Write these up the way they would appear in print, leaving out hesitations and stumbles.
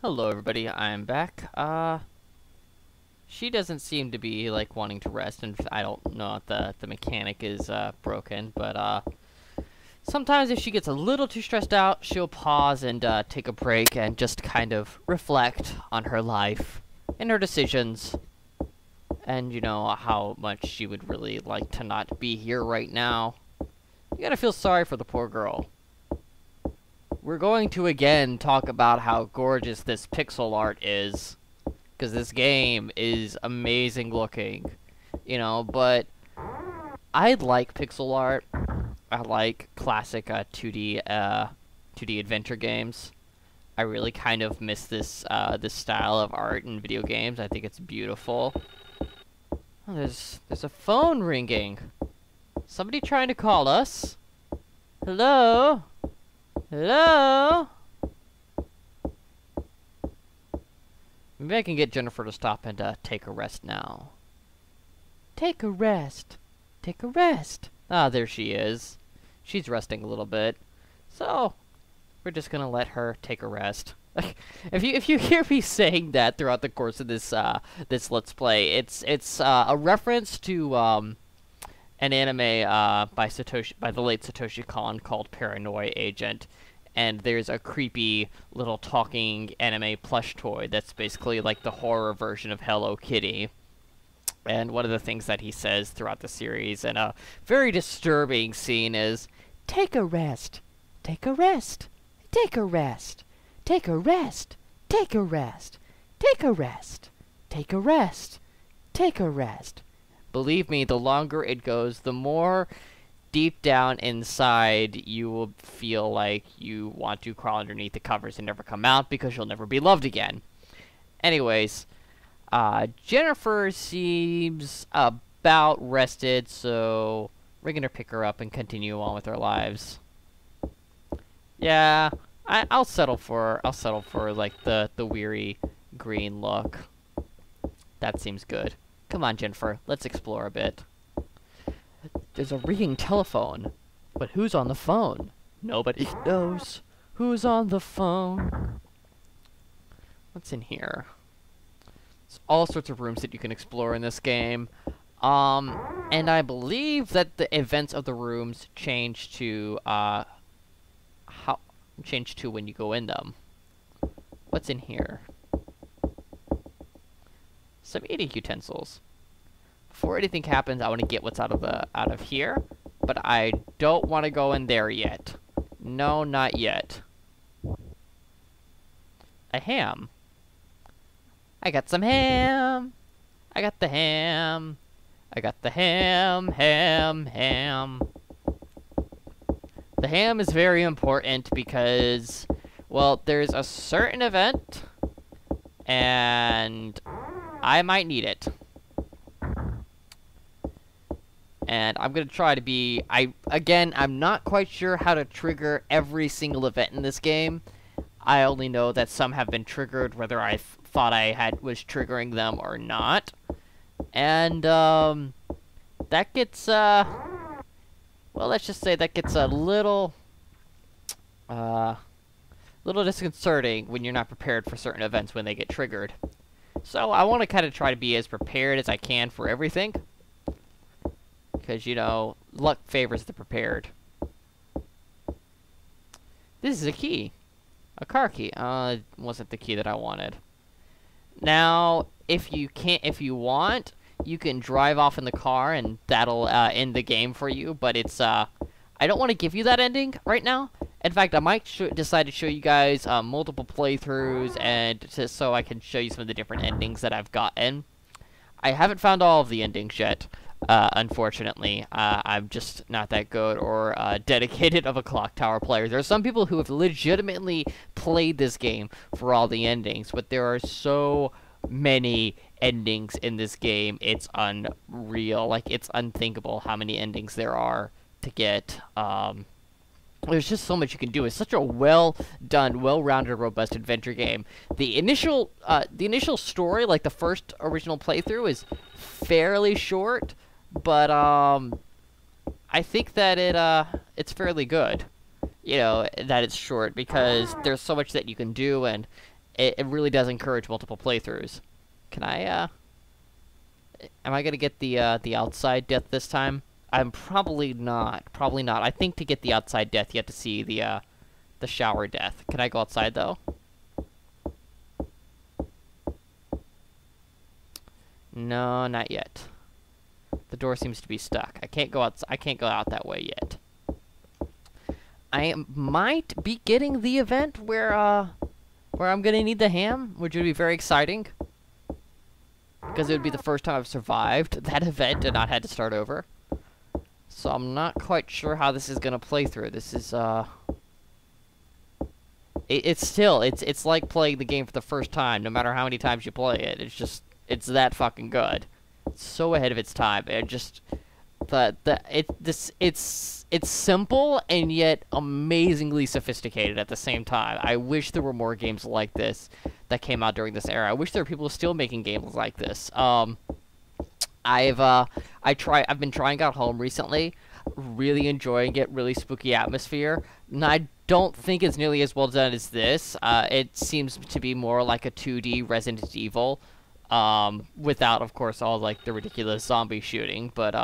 Hello everybody, I am back. She doesn't seem to be like wanting to rest, and I don't know if the mechanic is broken, but sometimes if she gets a little too stressed out, she'll pause and take a break and just kind of reflect on her life and her decisions, and you know how much she would really like to not be here right now. You gotta feel sorry for the poor girl. We're going to again talk about how gorgeous this pixel art is, because this game is amazing looking, you know, but I like pixel art. I like classic 2D adventure games. I really kind of miss this this style of art in video games. I think it's beautiful. Oh, there's a phone ringing. Somebody trying to call us. Hello? Hello? Maybe I can get Jennifer to stop and take a rest now. Take a rest. Take a rest. Ah, there she is. She's resting a little bit. So, we're just gonna let her take a rest. If you hear me saying that throughout the course of this this Let's Play, it's a reference to an anime by the late Satoshi Kon called Paranoia Agent, and there's a creepy little talking anime plush toy that's basically like the horror version of Hello Kitty. And one of the things that he says throughout the series, and a very disturbing scene, is take a rest, take a rest, take a rest, take a rest, take a rest, take a rest, take a rest, take a rest. Believe me, the longer it goes, the more deep down inside you will feel like you want to crawl underneath the covers and never come out, because you'll never be loved again. Anyways, Jennifer seems about rested, so we're gonna pick her up and continue on with our lives. Yeah, I'll settle for like the weary green look. That seems good. Come on, Jennifer, let's explore a bit. There's a ringing telephone, but who's on the phone? Nobody knows who's on the phone. What's in here? There's all sorts of rooms that you can explore in this game. And I believe that the events of the rooms change to when you go in them. What's in here? Some eating utensils. Before anything happens, I want to get what's out of here, but I don't want to go in there yet. No, not yet. A ham. I got some ham. I got the ham. I got the ham, ham, ham. The ham is very important because, well, there's a certain event, and I might need it. And I'm gonna try to be... I'm not quite sure how to trigger every single event in this game. I only know that some have been triggered, whether I thought I was triggering them or not. And, that gets, well, let's just say that gets a little disconcerting when you're not prepared for certain events when they get triggered. So I want to kind of try to be as prepared as I can for everything, because, you know, luck favors the prepared. This is a key. A car key. It wasn't the key that I wanted. Now, if you want, you can drive off in the car, and that'll end the game for you, but it's, I don't want to give you that ending right now. In fact, I might decide to show you guys multiple playthroughs, and just so I can show you some of the different endings that I've gotten. I haven't found all of the endings yet, unfortunately. I'm just not that good or dedicated of a Clock Tower player. There are some people who have legitimately played this game for all the endings, but there are so many endings in this game, it's unreal. Like, it's unthinkable how many endings there are to get. There's just so much you can do. It's such a well-done, well-rounded, robust adventure game. The initial story, like the first original playthrough, is fairly short, but I think that it's fairly good. You know that it's short because there's so much that you can do, and it really does encourage multiple playthroughs. Can I, am I gonna get the outside death this time? I'm probably not. Probably not. I think to get the outside death, you have to see the shower death. Can I go outside, though? No, not yet. The door seems to be stuck. I can't go out. I can't go out that way yet. I might be getting the event where I'm gonna need the ham, which would be very exciting, because it would be the first time I've survived that event and not had to start over. So I'm not quite sure how this is gonna play through. This is it's like playing the game for the first time. No matter how many times you play it, it's just that fucking good. It's so ahead of its time. It just it's simple and yet amazingly sophisticated at the same time. I wish there were more games like this that came out during this era. I wish there were people still making games like this. I've been trying Out Home recently, really enjoying it, really spooky atmosphere. And I don't think it's nearly as well done as this. It seems to be more like a 2D Resident Evil, without, of course, all like the ridiculous zombie shooting, but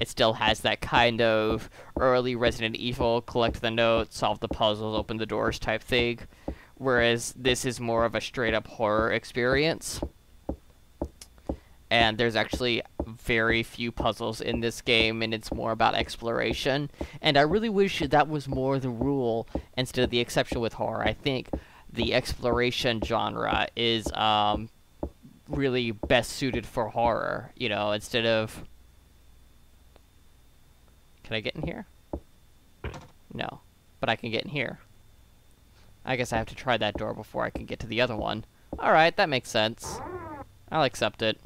it still has that kind of early Resident Evil, collect the notes, solve the puzzles, open the doors type thing, whereas this is more of a straight-up horror experience. And there's actually very few puzzles in this game, and it's more about exploration. And I really wish that was more the rule instead of the exception with horror. I think the exploration genre is really best suited for horror, you know, instead of... Can I get in here? No. But I can get in here. I guess I have to try that door before I can get to the other one. Alright, that makes sense. I'll accept it.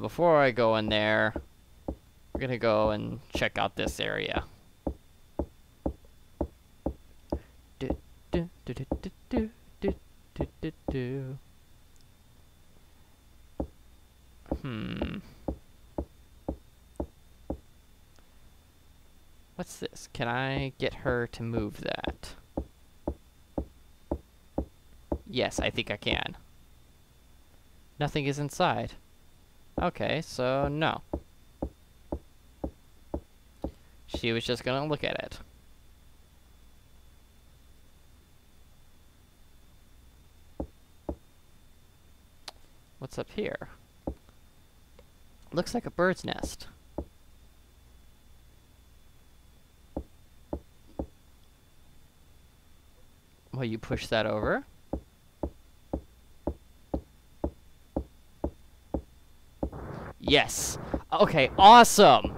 Before I go in there, we're gonna go and check out this area. What's this? Can I get her to move that? Yes, I think I can. Nothing is inside. Okay, so no. She was just gonna look at it. What's up here? Looks like a bird's nest. Well, you push that over. Yes. Okay, awesome.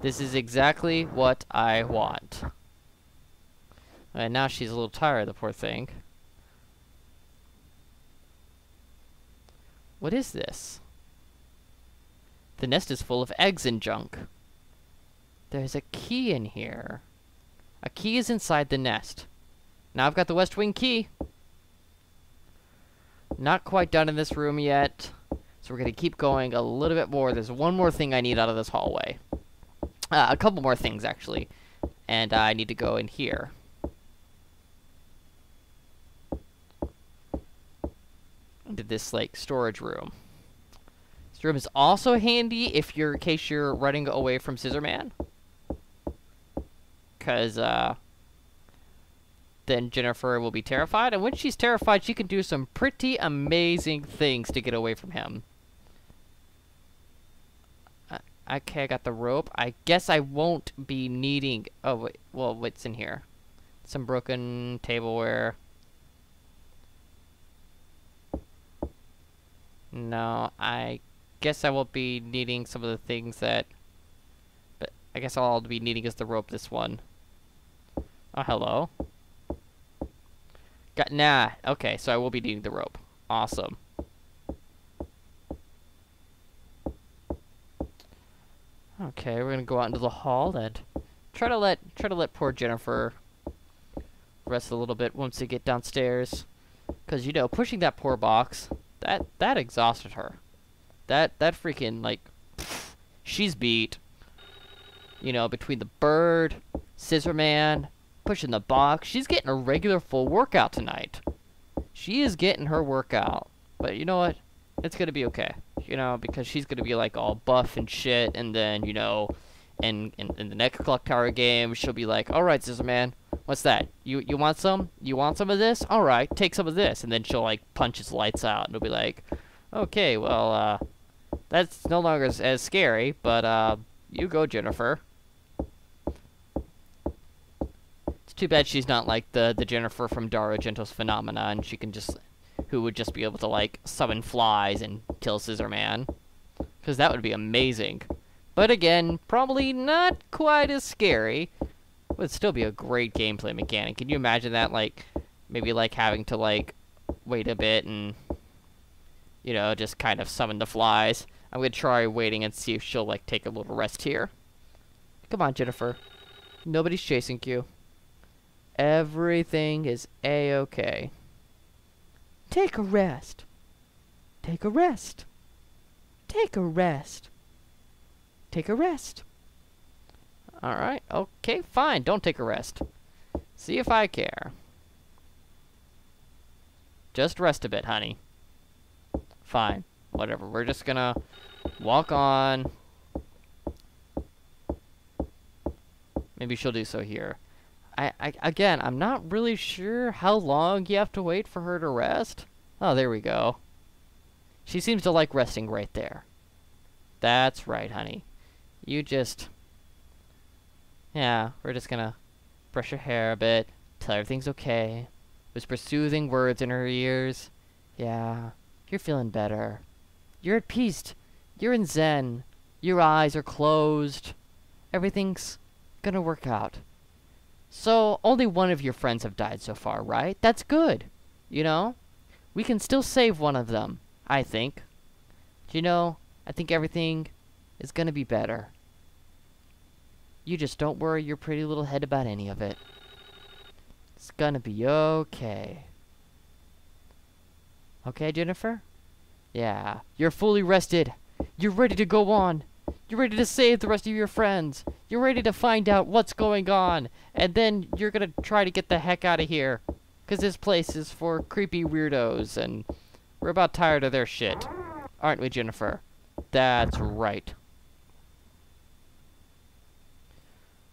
This is exactly what I want. Alright, now she's a little tired, the poor thing. What is this? The nest is full of eggs and junk. There's a key in here. A key is inside the nest. Now I've got the West Wing key. Not quite done in this room yet, so we're going to keep going a little bit more. There's one more thing I need out of this hallway. A couple more things, actually. And I need to go in here. Into this, like, storage room. This room is also handy if you're, in case you're running away from Scissorman. Because, then Jennifer will be terrified, and when she's terrified, she can do some pretty amazing things to get away from him. Okay, I got the rope. I guess I won't be needing... Oh, wait. Well, what's in here? Some broken tableware. No, I guess I won't be needing some of the things that... But I guess all I'll be needing is the rope, this one. Oh, hello. Nah, okay, so I will be needing the rope. Awesome. Okay, we're gonna go out into the hall and try to let poor Jennifer rest a little bit once we get downstairs, because you know, pushing that poor box that exhausted her. That freaking, like, she's beat. You know, between the bird, Scissorman, pushing the box. She's getting a regular full workout tonight. She is getting her workout. But you know what? It's going to be okay. You know, because she's going to be like all buff and shit. And then, you know, in the next Clock Tower game, she'll be like, alright, Scissorman, what's that? You want some? You want some of this? Alright, take some of this. And then she'll like punch his lights out. And it'll be like, okay, well, that's no longer as scary. But, you go, Jennifer. It's too bad she's not like the Jennifer from Dario Argento's Phenomena, and she can just, who would just be able to like summon flies and kill Scissorman, because that would be amazing. But again, probably not quite as scary. But it'd still be a great gameplay mechanic. Can you imagine that? Like maybe like having to like wait a bit and, you know, just kind of summon the flies. I'm going to try waiting and see if she'll, like, take a little rest here. Come on, Jennifer. Nobody's chasing you. Everything is a-okay. Take a rest. Take a rest. Take a rest. Take a rest. Alright, okay, fine. Don't take a rest. See if I care. Just rest a bit, honey. Fine. Whatever, we're just gonna walk on. Maybe she'll do so here. I again, I'm not really sure how long you have to wait for her to rest. Oh, there we go. She seems to like resting right there. That's right, honey. You just... yeah, we're just gonna brush her hair a bit, tell her everything's okay, whisper soothing words in her ears. Yeah, you're feeling better. You're at peace. You're in Zen. Your eyes are closed. Everything's gonna work out. So, only one of your friends have died so far, right? That's good. You know? We can still save one of them, I think. You know, I think everything is gonna be better. You just don't worry your pretty little head about any of it. It's gonna be okay. Okay, Jennifer? Yeah, you're fully rested. You're ready to go on. You're ready to save the rest of your friends. You're ready to find out what's going on. And then you're gonna try to get the heck out of here. Because this place is for creepy weirdos, and we're about tired of their shit. Aren't we, Jennifer? That's right.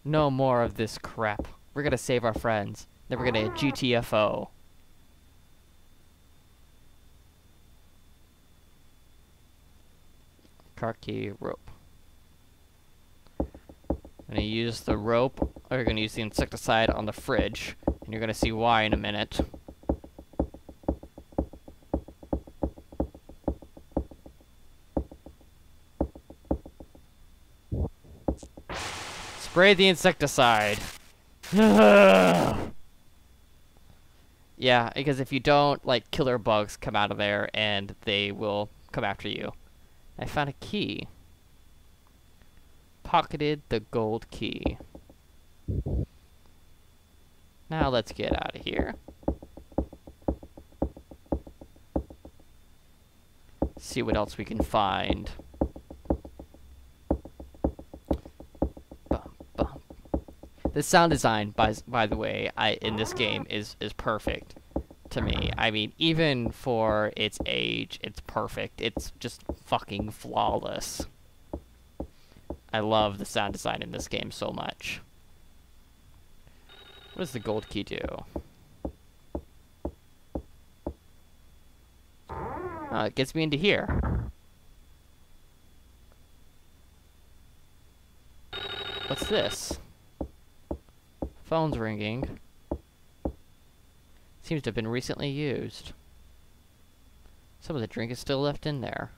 No more of this crap. We're gonna save our friends. Then we're gonna GTFO. Karki rope. I'm gonna use the rope, or you're gonna use the insecticide on the fridge, and you're gonna see why in a minute. Spray the insecticide. Yeah, because if you don't, like, killer bugs come out of there and they will come after you. I found a key. Pocketed the gold key. Now let's get out of here. See what else we can find. Bum, bum. The sound design, by the way, in this game is perfect to me. I mean, even for its age, it's perfect. It's just fucking flawless. I love the sound design in this game so much. What does the gold key do? Oh, it gets me into here. What's this? Phone's ringing. Seems to have been recently used. Some of the drink is still left in there.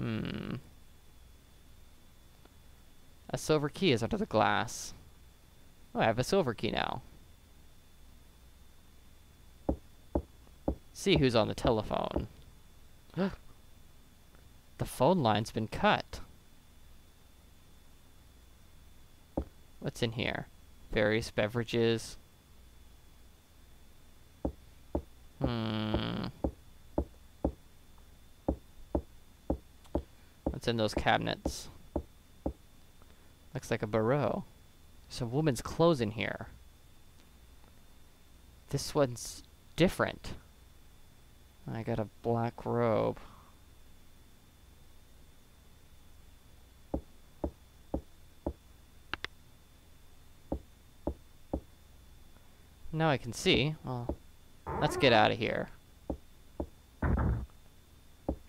Hmm. A silver key is under the glass. Oh, I have a silver key now. See who's on the telephone. The phone line's been cut. What's in here? Various beverages. Hmm. What's in those cabinets? Looks like a bureau. Some woman's clothes in here. This one's different. I got a black robe. Now I can see. Well, let's get out of here.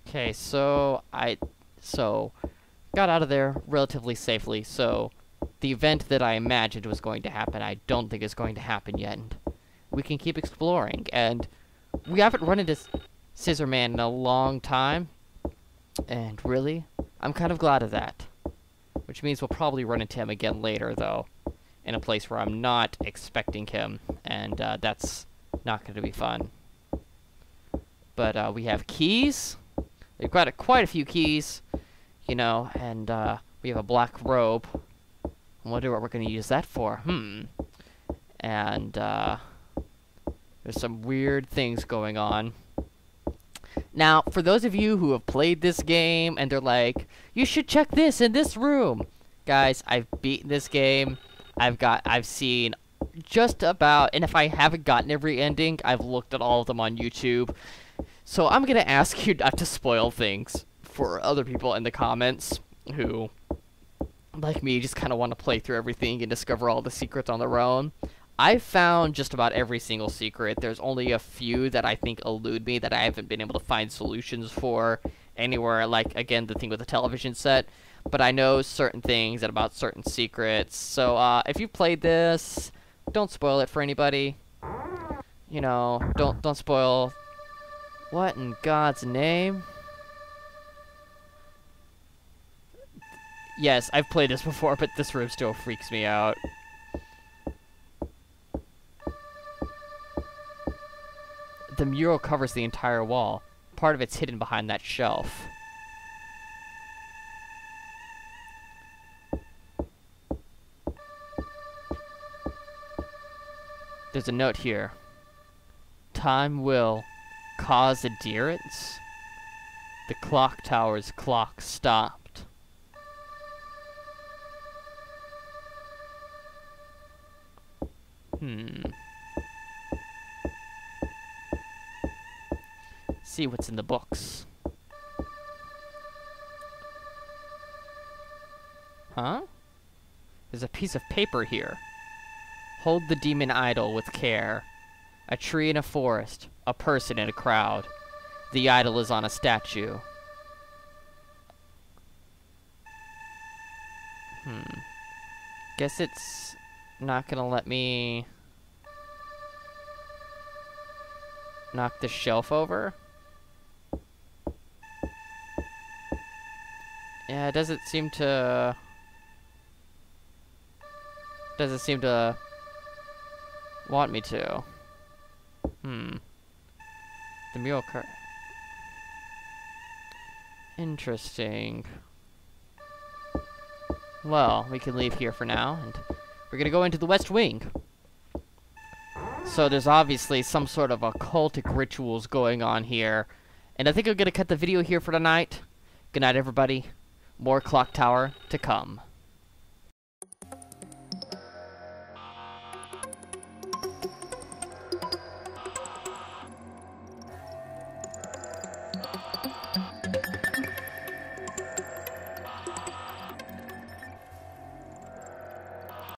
Okay, so I got out of there relatively safely, so the event that I imagined was going to happen, I don't think is going to happen yet. And we can keep exploring, and we haven't run into Scissorman in a long time, and really, I'm kind of glad of that. Which means we'll probably run into him again later, though, in a place where I'm not expecting him, and that's not going to be fun. But we have keys. We've got quite a few keys, you know, and we have a black robe. I wonder what we're going to use that for. And there's some weird things going on. Now, for those of you who have played this game and they're like, you should check this in this room. Guys, I've beaten this game. I've seen just about, and if I haven't gotten every ending, I've looked at all of them on YouTube. So I'm gonna ask you not to spoil things for other people in the comments who, like me, just kind of want to play through everything and discover all the secrets on their own. I've found just about every single secret. There's only a few that I think elude me that I haven't been able to find solutions for anywhere, like, again, the thing with the television set. But I know certain things and about certain secrets. So if you played this, don't spoil it for anybody. You know, don't spoil. What in God's name? Yes, I've played this before, but this room still freaks me out. The mural covers the entire wall. Part of it's hidden behind that shelf. There's a note here. Time will cause adherence. The clock tower's clock stopped. See what's in the books. Huh? There's a piece of paper here. Hold the demon idol with care. A tree in a forest, a person in a crowd. The idol is on a statue. Guess it's not gonna let me knock the shelf over. Yeah, it doesn't seem to... Doesn't seem to... want me to. The mural card. Interesting. Well, we can leave here for now, and we're gonna go into the West Wing. So there's obviously some sort of occultic rituals going on here, and I think I'm gonna cut the video here for tonight. Good night, everybody. More Clock Tower to come.